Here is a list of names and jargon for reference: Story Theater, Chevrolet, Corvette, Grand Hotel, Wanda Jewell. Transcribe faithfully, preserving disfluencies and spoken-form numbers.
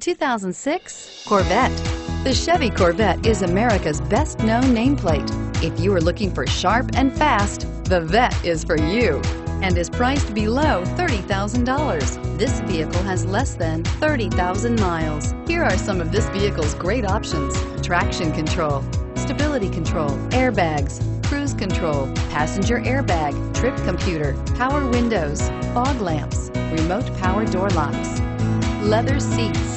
two thousand six Corvette. The Chevy Corvette is America's best-known nameplate. If you are looking for sharp and fast, the Vette is for you, and is priced below thirty thousand dollars. This vehicle has less than thirty thousand miles. Here are some of this vehicle's great options: traction control, stability control, airbags, cruise control, passenger airbag, trip computer, power windows, fog lamps, remote power door locks, leather seats.